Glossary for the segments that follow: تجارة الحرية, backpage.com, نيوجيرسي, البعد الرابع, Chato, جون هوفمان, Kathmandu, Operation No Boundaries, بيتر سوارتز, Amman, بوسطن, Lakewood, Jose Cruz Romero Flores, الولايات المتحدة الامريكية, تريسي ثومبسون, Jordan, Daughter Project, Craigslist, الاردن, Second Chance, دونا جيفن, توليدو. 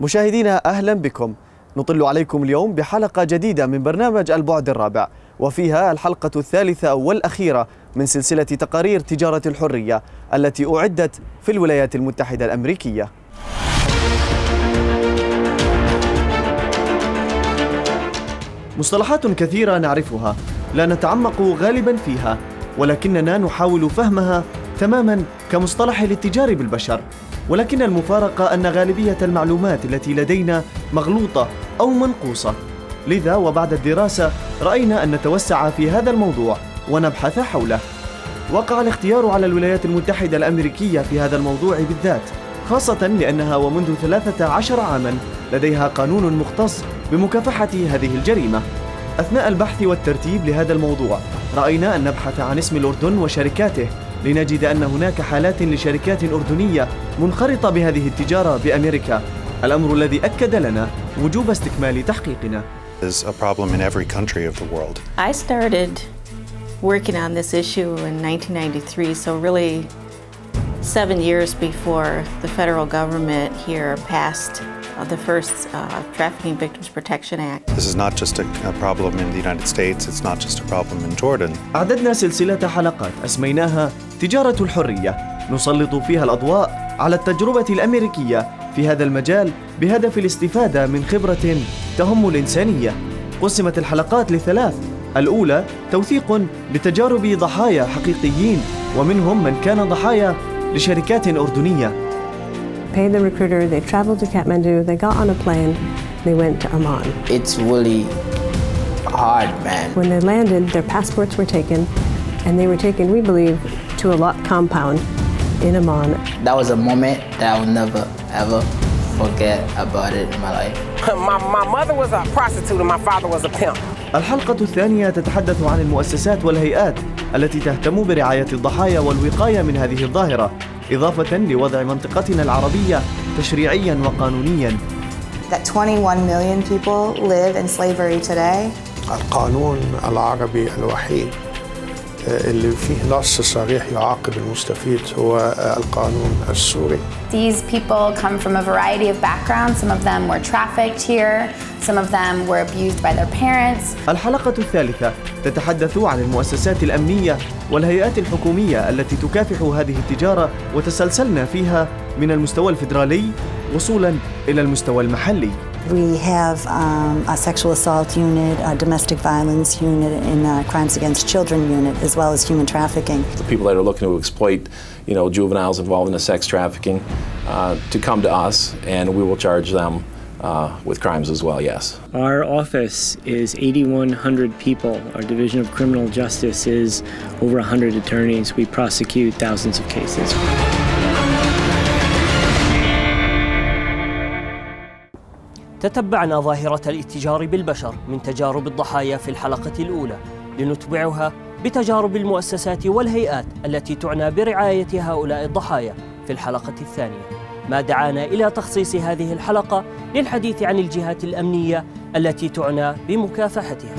مشاهدينا أهلا بكم. نطل عليكم اليوم بحلقة جديدة من برنامج البعد الرابع، وفيها الحلقة الثالثة والأخيرة من سلسلة تقارير تجارة الحرية التي أعدت في الولايات المتحدة الأمريكية. مصطلحات كثيرة نعرفها لا نتعمق غالبا فيها، ولكننا نحاول فهمها تماما كمصطلح الاتجار بالبشر، ولكن المفارقة أن غالبية المعلومات التي لدينا مغلوطة أو منقوصة. لذا وبعد الدراسة رأينا أن نتوسع في هذا الموضوع ونبحث حوله. وقع الاختيار على الولايات المتحدة الأمريكية في هذا الموضوع بالذات، خاصة لأنها ومنذ 13 عاماً لديها قانون مختص بمكافحة هذه الجريمة. أثناء البحث والترتيب لهذا الموضوع رأينا أن نبحث عن اسم الأردن وشركاته، لنجد أن هناك حالات لشركات أردنية منخرطة بهذه التجارة بأمريكا، الأمر الذي أكد لنا وجوب استكمال تحقيقنا. There's a problem in every country of the world. I started working on this issue in 1993, so really 7 years before the federal government here passed the first Trafficking Victims Protection Act. This is not just a problem in the United States, it's not just a problem in Jordan. أعددنا سلسلة حلقات أسميناها تجارة الحرية، نسلط فيها الأضواء على التجربة الأمريكية في هذا المجال بهدف الاستفادة من خبرة تهم الإنسانية. قسمت الحلقات ل3، الأولى توثيق بتجارب ضحايا حقيقيين ومنهم من كان ضحايا لشركات أردنية. Paid the recruiter, they traveled to Kathmandu, they got on a plane, they went to Amman. It's really hard, man. When they landed, their passports were taken, and they were taken, we believe, to a lot compound in Amman. That was a moment that I will never, ever forget about it in my life. My mother was a prostitute and my father was a pimp. الحلقة الثانية تتحدث عن المؤسسات والهيئات التي تهتم برعاية الضحايا والوقاية من هذه الظاهرة، إضافة لوضع منطقتنا العربية تشريعياً وقانونياً. That 21 million people live in slavery today. القانون العربي الوحيد اللي فيه نص صريح يعاقب المستفيد هو القانون السوري. These people come from a variety of backgrounds. Some of them were trafficked here. Some of them were abused by their parents. الحلقة الثالثة تتحدث عن المؤسسات الأمنية والهيئات الحكومية التي تكافح هذه التجارة، وتسلسلنا فيها من المستوى الفيدرالي وصولاً إلى المستوى المحلي. We have a sexual assault unit, a domestic violence unit, and a crimes against children unit, as well as human trafficking. The people that are looking to exploit, you know, juveniles involved in the sex trafficking, to come to us, and we will charge them with crimes as well. Yes. Our office is 8,100 people. Our division of criminal justice is over 100 attorneys. We prosecute thousands of cases. تتبعنا ظاهرة الاتجار بالبشر من تجارب الضحايا في الحلقة الأولى، لنتبعها بتجارب المؤسسات والهيئات التي تعنى برعاية هؤلاء الضحايا في الحلقة الثانية، ما دعانا إلى تخصيص هذه الحلقة للحديث عن الجهات الأمنية التي تعنى بمكافحتها.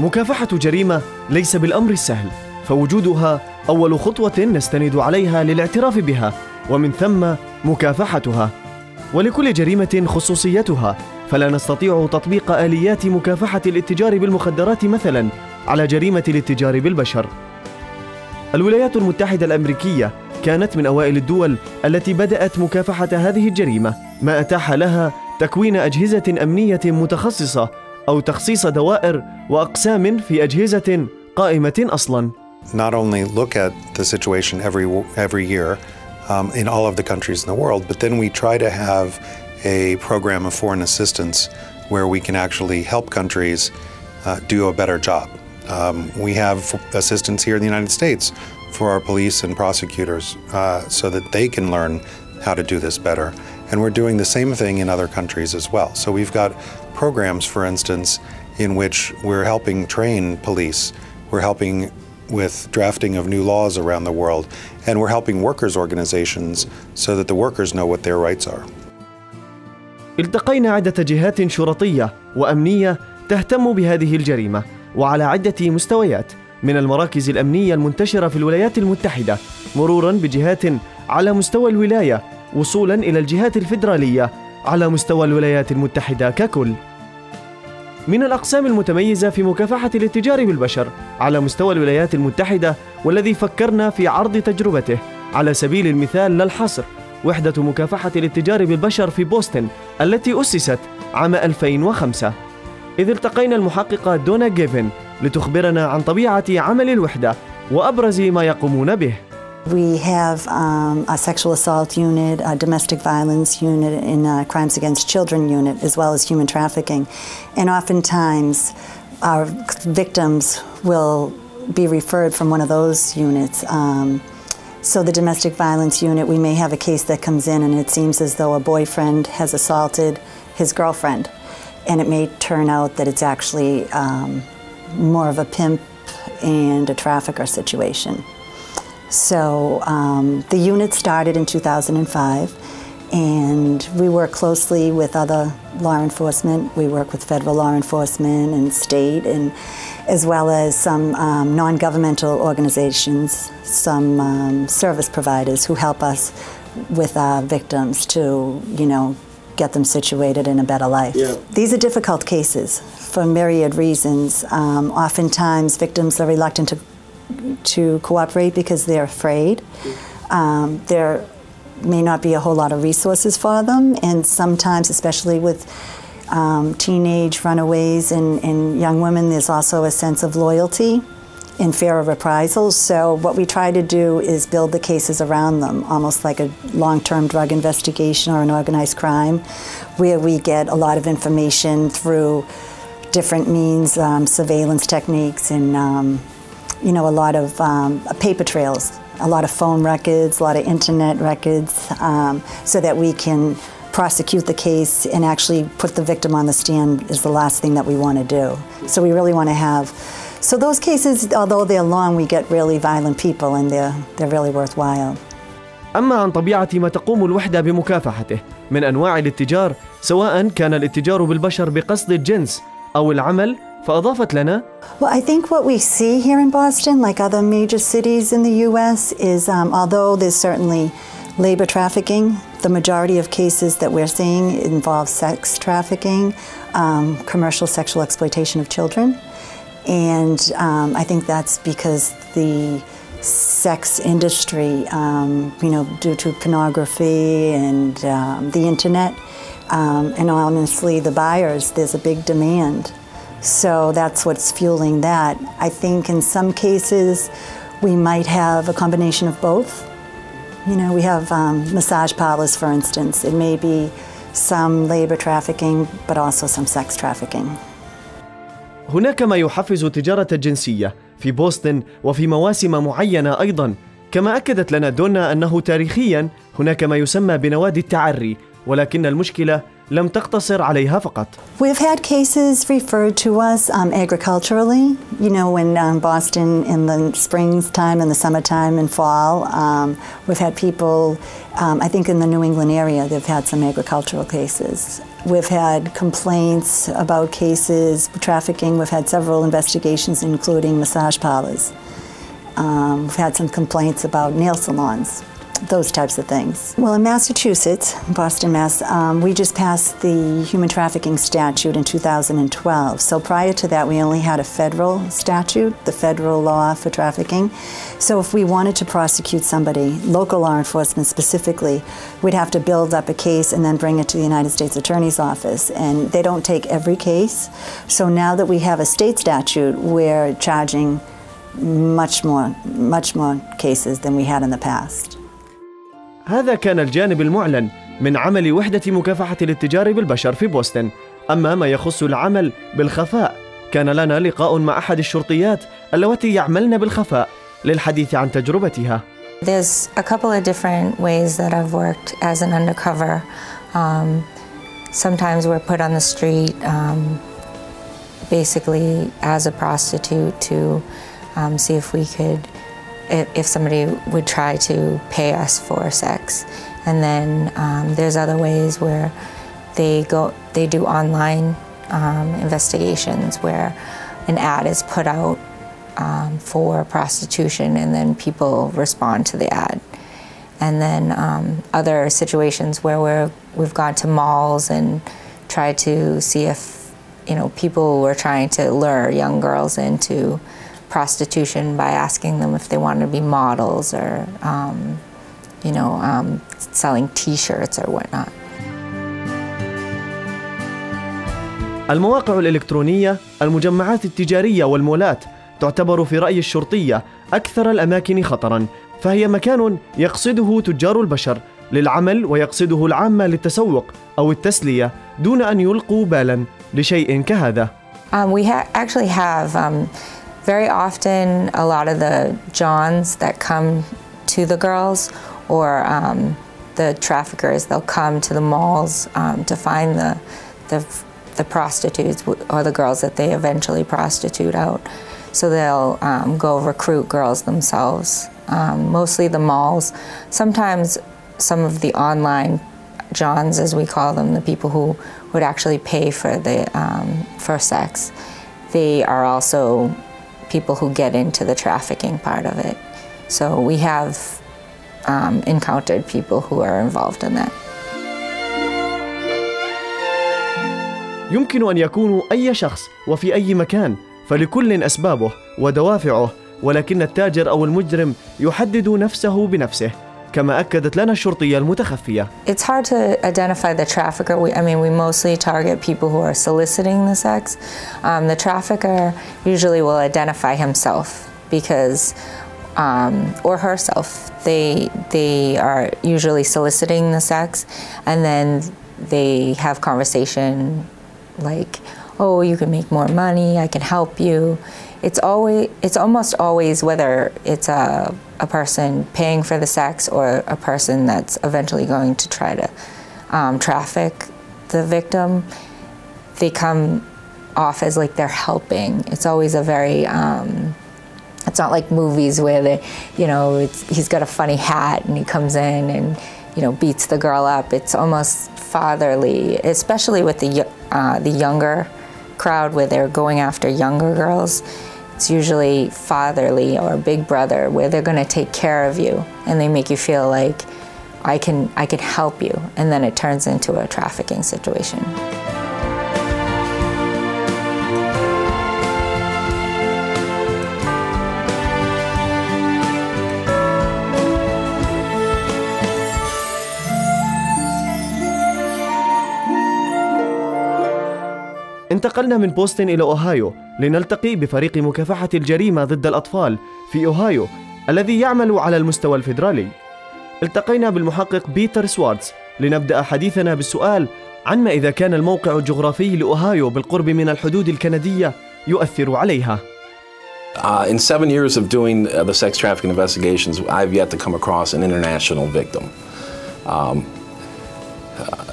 مكافحة جريمة ليس بالأمر السهل، فوجودها أول خطوة نستند عليها للاعتراف بها ومن ثم مكافحتها. ولكل جريمة خصوصيتها، فلا نستطيع تطبيق آليات مكافحة الاتجار بالمخدرات مثلاً على جريمة الاتجار بالبشر. الولايات المتحدة الأمريكية كانت من أوائل الدول التي بدأت مكافحة هذه الجريمة، ما أتاح لها تكوين أجهزة أمنية متخصصة أو تخصيص دوائر وأقسام في أجهزة قائمة أصلاً. Not only look at the situation every year in all of the countries in the world, but then we try to have a program of foreign assistance where we can actually help countries do a better job. We have assistance here in the United States for our police and prosecutors so that they can learn how to do this better. And we're doing the same thing in other countries as well. So we've got programs, for instance, in which we're helping train police, we're helping with drafting of new laws around the world, and we're helping workers' organizations so that the workers know what their rights are. التقينا عدة جهات شرطية وأمنية تهتم بهذه الجريمة وعلى عدة مستويات من المراكز الأمنية المنتشرة في الولايات المتحدة مروراً بجهات على مستوى الولاية وصولاً إلى الجهات الفيدرالية على مستوى الولايات المتحدة ككل. من الأقسام المتميزة في مكافحة الاتجار بالبشر على مستوى الولايات المتحدة والذي فكرنا في عرض تجربته على سبيل المثال للحصر وحدة مكافحة الاتجار بالبشر في بوسطن التي أسست عام 2005، إذ التقينا المحققة دونا جيفن لتخبرنا عن طبيعة عمل الوحدة وأبرز ما يقومون به. We have a sexual assault unit, a domestic violence unit, and a crimes against children unit, as well as human trafficking. And oftentimes, our victims will be referred from one of those units. So the domestic violence unit, we may have a case that comes in and it seems as though a boyfriend has assaulted his girlfriend. And it may turn out that it's actually more of a pimp and a trafficker situation. So the unit started in 2005 and we work closely with other law enforcement. We work with federal law enforcement and state and as well as some non-governmental organizations, some service providers who help us with our victims to, you know, get them situated in a better life. Yeah. These are difficult cases for myriad reasons. Oftentimes victims are reluctant to cooperate because they're afraid. There may not be a whole lot of resources for them, and sometimes, especially with teenage runaways and young women, there's also a sense of loyalty and fear of reprisals. So what we try to do is build the cases around them, almost like a long-term drug investigation or an organized crime, where we get a lot of information through different means, surveillance techniques, and you know, a lot of paper trails, a lot of phone records, a lot of internet records, so that we can prosecute the case and actually put the victim on the stand is the last thing that we want to do. So we really want to have, so those cases, although they're long, we get really violent people and they're really worthwhile. أما عن طبيعة ما تقوم الوحدة بمكافحته من أنواع الاتجار سواء كان الاتجار بالبشر بقصد الجنس أو العمل فأضافت لنا. Well, I think what we see here in Boston, like other major cities in the U.S., is although there's certainly labor trafficking, the majority of cases that we're seeing involve sex trafficking, commercial sexual exploitation of children. And I think that's because the sex industry, you know, due to pornography and the internet, and honestly the buyers, there's a big demand. So that's what's fueling that. I think in some cases we might have a combination of both. You know, we have massage parlors, for instance. It may be some labor trafficking, but also some sex trafficking. هناك ما يحفز التجارة الجنسية في بوسطن وفي مواسم معينة أيضاً، كما أكدت لنا دونا أنه تاريخياً هناك ما يسمى بنوادي التعري، ولكن المشكلة لم تقتصر عليها فقط. We've had cases referred to us agriculturally. You know, when Boston in the springtime and the summertime and fall, we've had people. I think in the New England area, they've had some agricultural cases. We've had complaints about cases trafficking. We've had several investigations, including massage parlors. We've had some complaints about nail salons. Those types of things. Well, in Massachusetts, Boston, Mass, we just passed the human trafficking statute in 2012. So prior to that, we only had a federal statute, the federal law for trafficking. So if we wanted to prosecute somebody, local law enforcement specifically, we'd have to build up a case and then bring it to the United States Attorney's Office. And they don't take every case. So now that we have a state statute, we're charging much more cases than we had in the past. هذا كان الجانب المعلن من عمل وحدة مكافحة الاتجار بالبشر في بوسطن. أما ما يخص العمل بالخفاء، كان لنا لقاء مع أحد الشرطيات اللواتي يعملن بالخفاء للحديث عن تجربتها. There's a couple of different ways that I've worked as an undercover. Sometimes we're put on the street basically as a prostitute to see if we could, if somebody would try to pay us for sex. And then there's other ways where they do online investigations where an ad is put out for prostitution and then people respond to the ad. And then other situations where we've gone to malls and tried to see if, you know, people were trying to lure young girls into prostitution by asking them if they wanted to be models or, you know, selling T-shirts or whatnot. المواقع الإلكترونية، المجمعات التجارية والمولات تعتبر في رأي الشرطية أكثر الأماكن خطراً، فهي مكان يقصده تجار البشر للعمل ويقصده العامة للتسوق أو التسلية دون أن يلقوا بالاً لشيء كهذا. We actually have very often a lot of the Johns that come to the girls or the traffickers. They'll come to the malls to find the prostitutes or the girls that they eventually prostitute out. So they'll go recruit girls themselves. Mostly the malls. Sometimes some of the online Johns, as we call them, the people who would actually pay for the for sex. They are also people who get into the trafficking part of it. So we have encountered people who are involved in that. يمكن أن يكونوا أي شخص وفي أي مكان، فلكل أسبابه ودوافعه، ولكن التاجر أو المجرم يحدد نفسه بنفسه، كما أكدت لنا الشرطية المتخفية. It's hard to identify the trafficker. I mean, we mostly target people who are soliciting the sex. The trafficker usually will identify himself because or herself. They are usually soliciting the sex, and then they have conversation like, oh, you can make more money, I can help you. It's almost always, whether it's a person paying for the sex or a person that's eventually going to try to traffic the victim, they come off as like they're helping. It's always a very, it's not like movies where they, you know, he's got a funny hat and he comes in and, you know, beats the girl up. It's almost fatherly, especially with the younger crowd where they're going after younger girls. It's usually fatherly or big brother where they're going to take care of you and they make you feel like I can help you, and then it turns into a trafficking situation. انتقلنا من بوسطن إلى أوهايو لنلتقي بفريق مكافحة الجريمة ضد الأطفال في أوهايو الذي يعمل على المستوى الفيدرالي. التقينا بالمحقق بيتر سوارتز لنبدأ حديثنا بالسؤال عن ما إذا كان الموقع الجغرافي لأوهايو بالقرب من الحدود الكندية يؤثر عليها. In 7 years of doing the sex trafficking investigations, I've yet to come across an international victim.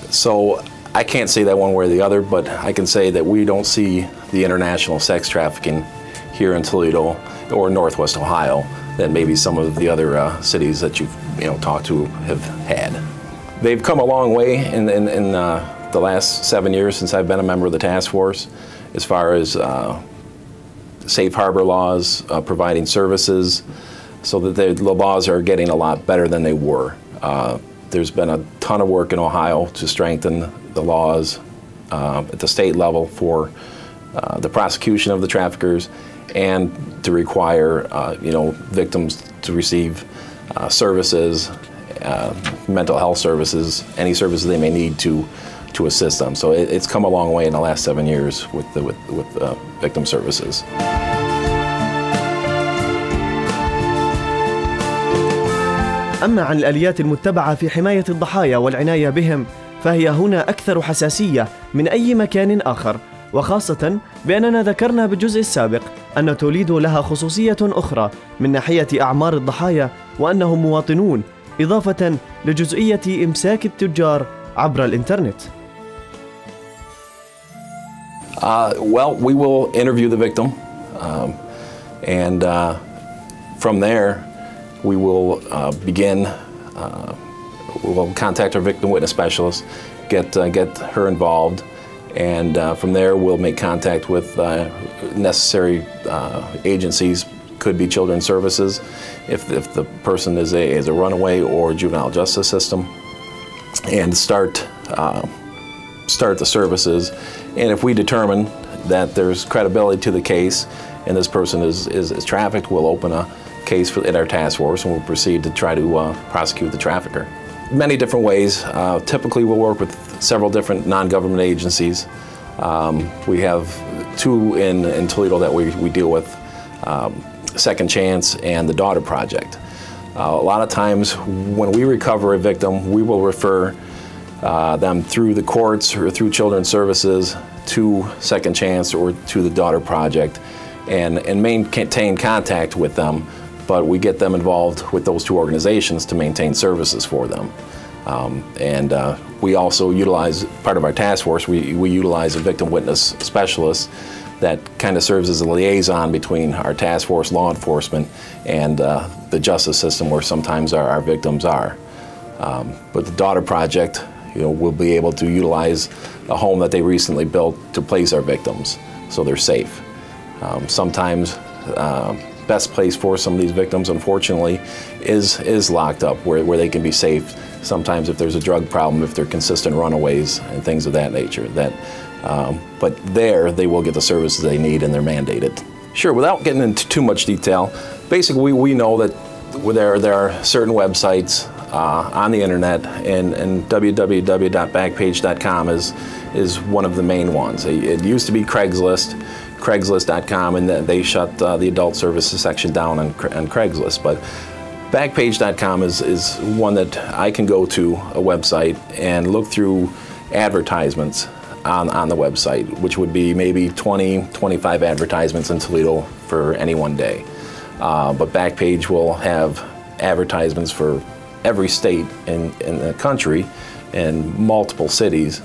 So I can't say that one way or the other, but I can say that we don't see the international sex trafficking here in Toledo or Northwest Ohio that maybe some of the other cities that you've talked to have had. They've come a long way in the last 7 years since I've been a member of the task force, as far as safe harbor laws, providing services, so that the laws are getting a lot better than they were. There's been a ton of work in Ohio to strengthen the laws at the state level for the prosecution of the traffickers and to require victims to receive services, mental health services, any services they may need to assist them. So it's come a long way in the last 7 years with victim services. أما عن الآليات المتبعة في حماية الضحايا والعناية بهم، فهي هنا أكثر حساسية من أي مكان آخر، وخاصة بأننا ذكرنا بالجزء السابق أن توليدو لها خصوصية أخرى من ناحية أعمار الضحايا وأنهم مواطنون، إضافة لجزئية إمساك التجار عبر الإنترنت. Well, we will interview the victim, and from there we will begin. We'll contact our victim witness specialist, get her involved, and from there we'll make contact with necessary agencies. Could be Children's Services, if the person is a runaway or juvenile justice system, and start the services. And if we determine that there's credibility to the case and this person is trafficked, we'll open a case in our task force and we'll proceed to try to prosecute the trafficker. Many different ways. Typically we'll work with several different non-government agencies. We have two in Toledo that we deal with, Second Chance and the Daughter Project. A lot of times when we recover a victim, we will refer them through the courts or through Children's Services to Second Chance or to the Daughter Project and maintain contact with them, but we get them involved with those two organizations to maintain services for them. And we also utilize, part of our task force, we utilize a victim witness specialist that kind of serves as a liaison between our task force, law enforcement, and the justice system where sometimes our victims are. But the Daughter Project, you know, we'll be able to utilize a home that they recently built to place our victims so they're safe. Sometimes best place for some of these victims, unfortunately, is locked up where they can be safe. Sometimes if there's a drug problem, if they're consistent runaways and things of that nature. But there, they will get the services they need and they're mandated. Sure, without getting into too much detail, basically we know that there are certain websites on the internet, and www.backpage.com is one of the main ones. It used to be Craigslist, Craigslist.com, and they shut the adult services section down on Craigslist. But Backpage.com is one that I can go to a website and look through advertisements on the website, which would be maybe 20, 25 advertisements in Toledo for any one day. But Backpage will have advertisements for every state in the country and multiple cities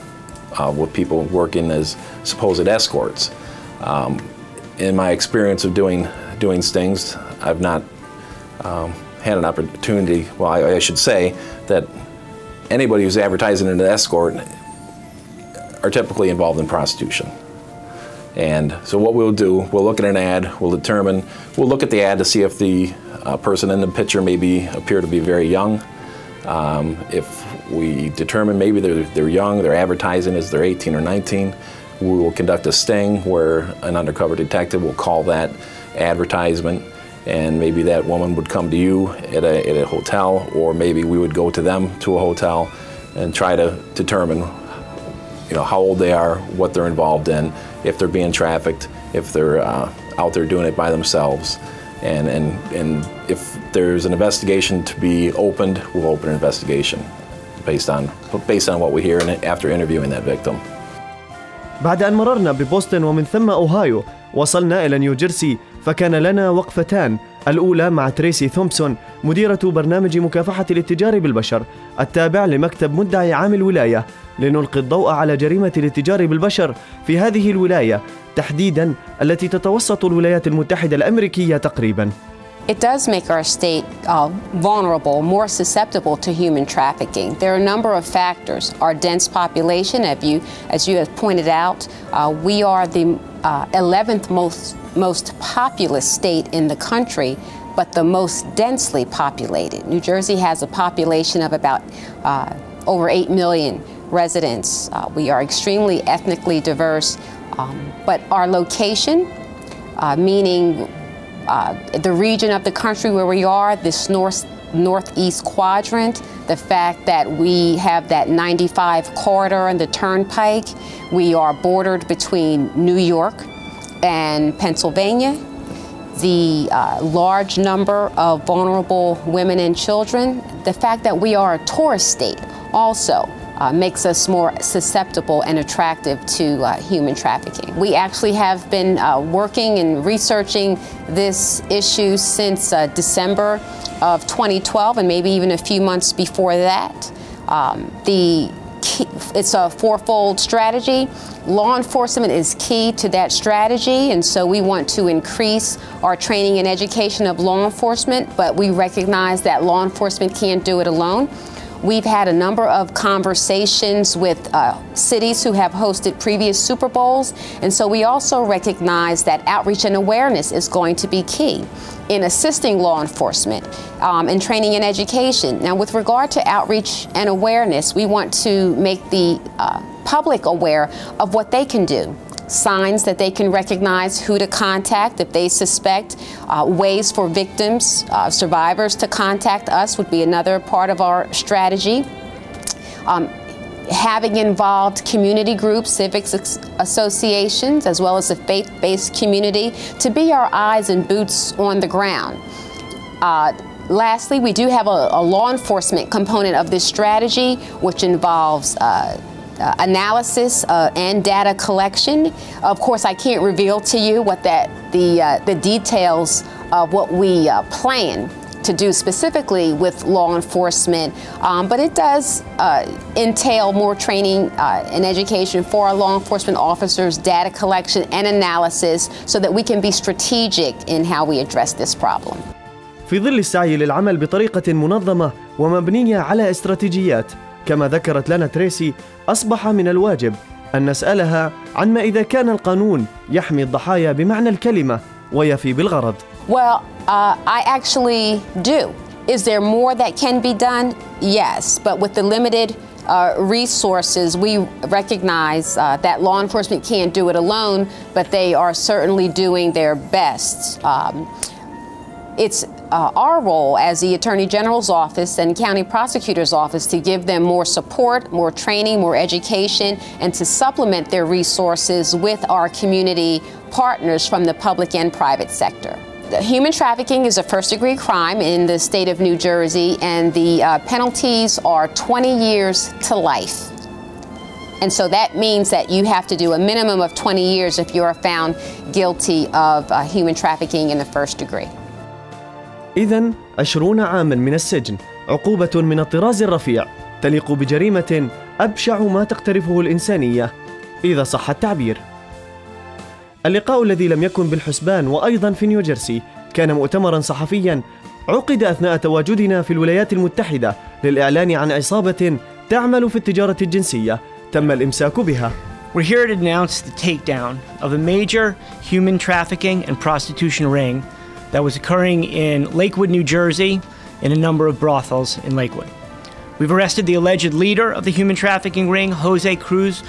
with people working as supposed escorts. In my experience of doing stings, I've not had an opportunity, well, I should say that anybody who's advertising an escort are typically involved in prostitution. And so what we'll do, we'll look at an ad, we'll look at the ad to see if the person in the picture maybe appear to be very young. If we determine maybe they're young, they're advertising as they're 18 or 19, we will conduct a sting where an undercover detective will call that advertisement, and maybe that woman would come to you at a hotel, or maybe we would go to them to a hotel and try to determine, you know, how old they are, what they're involved in, if they're being trafficked, if they're out there doing it by themselves, and if there's an investigation to be opened, we'll open an investigation based on what we hear and after interviewing that victim. بعد أن مررنا ببوسطن ومن ثم أوهايو وصلنا إلى نيوجيرسي، فكان لنا وقفتان، الأولى مع تريسي ثومبسون مديرة برنامج مكافحة الاتجار بالبشر التابع لمكتب مدعي عام الولاية، لنلقي الضوء على جريمة الاتجار بالبشر في هذه الولاية تحديداً التي تتوسط الولايات المتحدة الأمريكية تقريباً. It does make our state vulnerable, more susceptible to human trafficking. There are a number of factors. Our dense population, as you have pointed out, we are the 11th most populous state in the country, but the most densely populated. New Jersey has a population of about over 8 million residents. We are extremely ethnically diverse, but our location, meaning the region of the country where we are, this northeast quadrant, the fact that we have that 95 corridor and the turnpike, we are bordered between New York and Pennsylvania, the large number of vulnerable women and children, the fact that we are a tourist state also makes us more susceptible and attractive to human trafficking. We actually have been working and researching this issue since December of 2012 and maybe even a few months before that. The key, it's a fourfold strategy. Law enforcement is key to that strategy, and so we want to increase our training and education of law enforcement, but we recognize that law enforcement can't do it alone. We've had a number of conversations with cities who have hosted previous Super Bowls, and so we also recognize that outreach and awareness is going to be key in assisting law enforcement in training and education. Now, with regard to outreach and awareness, we want to make the public aware of what they can do. Signs that they can recognize, who to contact if they suspect, ways for victims, survivors to contact us would be another part of our strategy. Having involved community groups, civics associations, as well as the faith-based community to be our eyes and boots on the ground. Lastly, we do have a law enforcement component of this strategy, which involves analysis and data collection. Of course, I can't reveal to you what the details of what we plan to do specifically with law enforcement, but it does entail more training and education for our law enforcement officers, data collection and analysis, so that we can be strategic in how we address this problem. في ظل السعي للعمل بطريقة منظمة ومبنية على استراتيجيات كما ذكرت لنا تريسي، أصبح من الواجب أن نسألها عن ما إذا كان القانون يحمي الضحايا بمعنى الكلمة ويفي بالغرض. Well, I actually do. Is there more that can be done? Yes, but with the limited resources, we recognize that law enforcement can't do it alone, but they are certainly doing their best. It's our role as the Attorney General's office and County Prosecutor's office to give them more support, more training, more education, and to supplement their resources with our community partners from the public and private sector. Human trafficking is a first-degree crime in the state of New Jersey, and the penalties are 20 years to life. And so that means that you have to do a minimum of 20 years if you are found guilty of human trafficking in the first degree. إذن 20 عاماً من السجن، عقوبة من الطراز الرفيع تليق بجريمة أبشع ما تقترفه الإنسانية إذا صح التعبير. اللقاء الذي لم يكن بالحسبان وأيضاً في نيوجيرسي كان مؤتمراً صحفياً عقد أثناء تواجدنا في الولايات المتحدة للإعلان عن عصابة تعمل في التجارة الجنسية تم الإمساك بها. We're here to announce the takedown of a major human trafficking and prostitution ring that was occurring in Lakewood, New Jersey, in a number of brothels in Lakewood. We've arrested the alleged leader of the human trafficking ring, Jose Cruz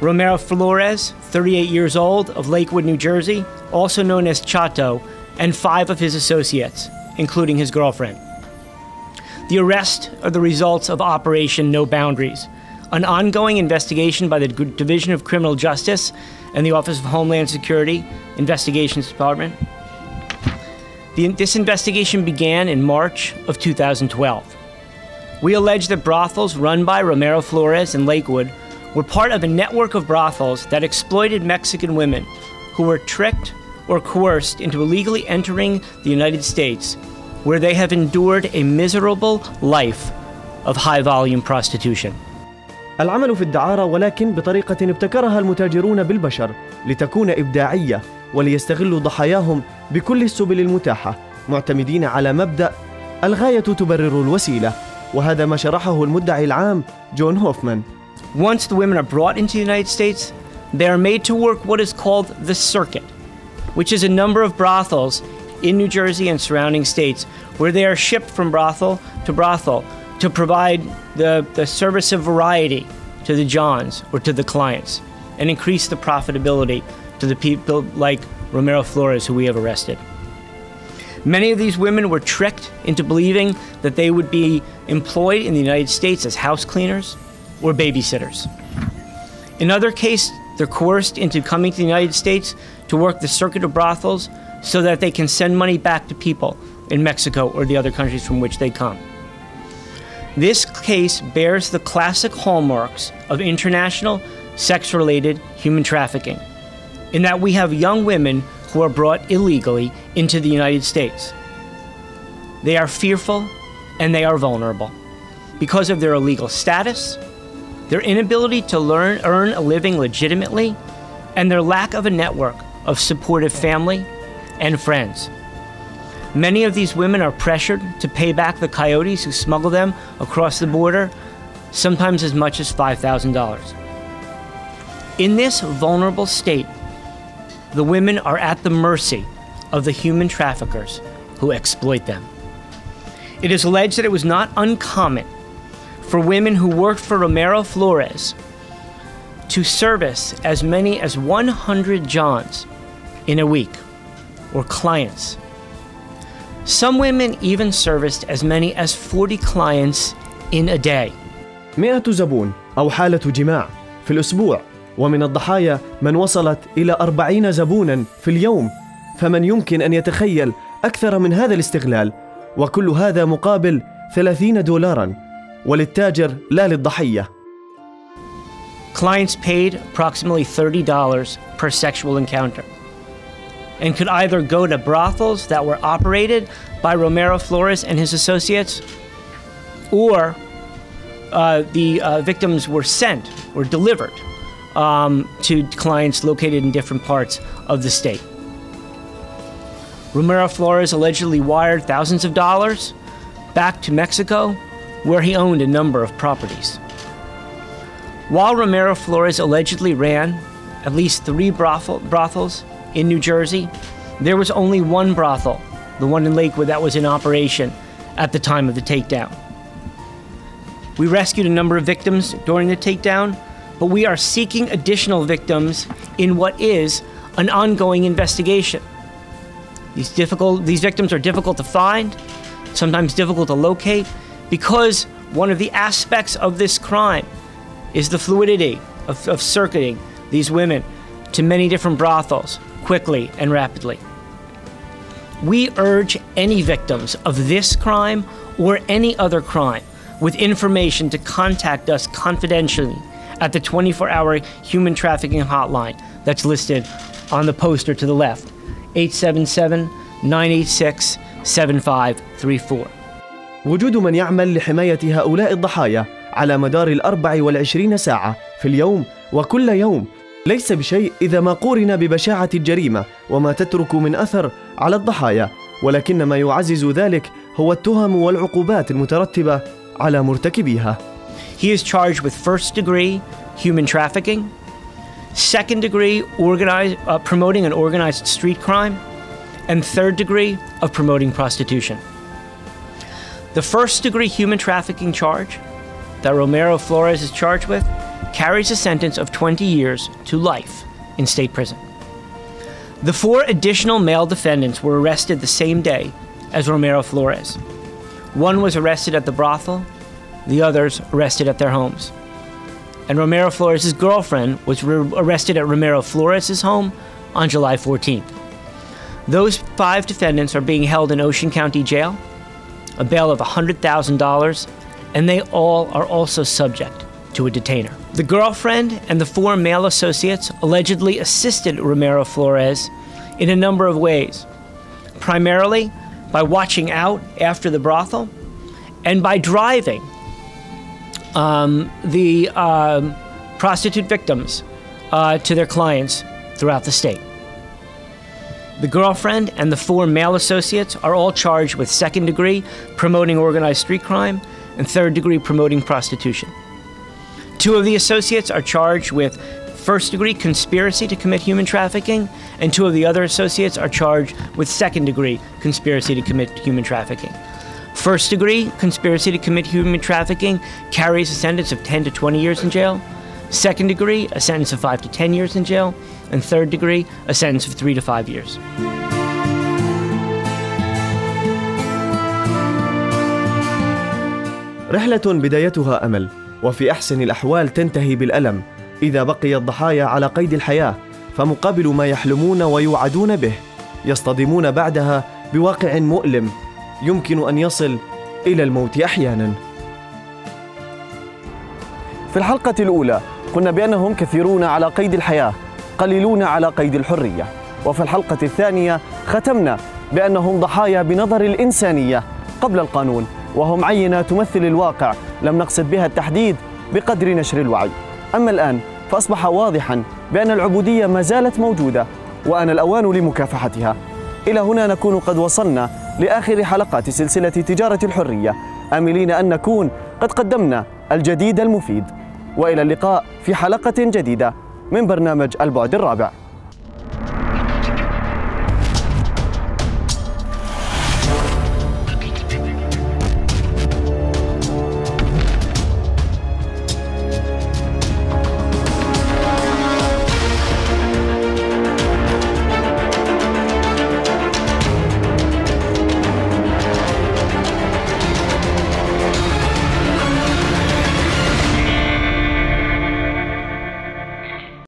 Romero Flores, 38 years old, of Lakewood, New Jersey, also known as Chato, and 5 of his associates, including his girlfriend. The arrests are the results of Operation No Boundaries, an ongoing investigation by the Division of Criminal Justice and the Office of Homeland Security Investigations Department. This investigation began in March of 2012. We allege that brothels run by Romero Flores in Lakewood were part of a network of brothels that exploited Mexican women who were tricked or coerced into illegally entering the United States, where they have endured a miserable life of high-volume prostitution. العمل في الدعارة ولكن بطريقة ابتكرها المتاجرون بالبشر لتكون إبداعية وليستغلوا ضحاياهم بكل السبل المتاحة معتمدين على مبدأ الغاية تبرر الوسيلة وهذا ما شرحه المدعي العام جون هوفمان. Once the women are brought into the United States, they are made to work what is called the circuit, which is a number of brothels in New Jersey and surrounding states where they are shipped from brothel to brothel to provide the service of variety to the Johns or to the clients and increase the profitability to the people like Romero Flores, who we have arrested. Many of these women were tricked into believing that they would be employed in the United States as house cleaners or babysitters. In other cases, they're coerced into coming to the United States to work the circuit of brothels so that they can send money back to people in Mexico or the other countries from which they come. This case bears the classic hallmarks of international sex-related human trafficking, in that we have young women who are brought illegally into the United States. They are fearful and they are vulnerable because of their illegal status, their inability to earn a living legitimately, and their lack of a network of supportive family and friends. Many of these women are pressured to pay back the coyotes who smuggle them across the border, sometimes as much as $5,000. In this vulnerable state, the women are at the mercy of the human traffickers who exploit them. It is alleged that it was not uncommon for women who worked for Romero Flores to service as many as 100 Johns in a week, or clients. Some women even serviced as many as 40 clients in a day. 100 زبون أو حالة جماع في الأسبوع، ومن الضحايا من وصلت إلى 40 زبوناً في اليوم، فمن يمكن أن يتخيل أكثر من هذا الاستغلال، وكل هذا مقابل $30 وللتاجر لا للضحية. Clients paid approximately $30 per sexual encounter and could either go to brothels that were operated by Romero Flores and his associates, or the victims were sent or delivered to clients located in different parts of the state. Romero Flores allegedly wired thousands of dollars back to Mexico, where he owned a number of properties. While Romero Flores allegedly ran at least 3 brothels in New Jersey, there was only one brothel, the one in Lakewood, that was in operation at the time of the takedown. We rescued a number of victims during the takedown, but we are seeking additional victims in what is an ongoing investigation. These victims are difficult to find, sometimes difficult to locate, because one of the aspects of this crime is the fluidity of circuiting these women to many different brothels quickly and rapidly. We urge any victims of this crime or any other crime with information to contact us confidentially at the 24-hour human trafficking hotline that's listed on the poster to the left, 877-986-7534. وجود من يعمل لحماية هؤلاء الضحايا على مدار 24 ساعة في اليوم وكل يوم ليس بشيء إذا ما قورن ببشاعة الجريمة وما تترك من أثر على الضحايا، ولكن ما يعزز ذلك هو التهم والعقوبات المترتبة على مرتكبيها. He is charged with first-degree human trafficking, second-degree promoting an organized street crime, and third-degree of promoting prostitution. The first-degree human trafficking charge that Romero Flores is charged with carries a sentence of 20 years to life in state prison. The 4 additional male defendants were arrested the same day as Romero Flores. One was arrested at the brothel, the others arrested at their homes. And Romero Flores' girlfriend was arrested at Romero Flores' home on July 14th. Those 5 defendants are being held in Ocean County Jail, a bail of $100,000, and they all are also subject to a detainer. The girlfriend and the 4 male associates allegedly assisted Romero Flores in a number of ways, primarily by watching out after the brothel and by driving the prostitute victims to their clients throughout the state. The girlfriend and the 4 male associates are all charged with second-degree promoting organized street crime and third-degree promoting prostitution. 2 of the associates are charged with first-degree conspiracy to commit human trafficking, and 2 of the other associates are charged with second-degree conspiracy to commit human trafficking. First-degree conspiracy to commit human trafficking carries a sentence of 10 to 20 years in jail, second-degree, a sentence of 5 to 10 years in jail, and third-degree, a sentence of 3 to 5 years. رحلة بدايتها أمل، وفي أحسن الأحوال تنتهي بالألم إذا بقي الضحايا على قيد الحياة، فمقابل ما يحلمون ويوعدون به يصطدمون بعدها بواقع مؤلم يمكن أن يصل إلى الموت أحياناً. في الحلقة الأولى قلنا بأنهم كثيرون على قيد الحياة، قليلون على قيد الحرية، وفي الحلقة الثانية ختمنا بأنهم ضحايا بنظر الإنسانية قبل القانون، وهم عينة تمثل الواقع لم نقصد بها التحديد بقدر نشر الوعي. أما الآن فأصبح واضحاً بأن العبودية ما زالت موجودة وأن الأوان لمكافحتها. إلى هنا نكون قد وصلنا لآخر حلقات سلسلة تجارة الحرية، آملين أن نكون قد قدمنا الجديد المفيد، وإلى اللقاء في حلقة جديدة من برنامج البعد الرابع.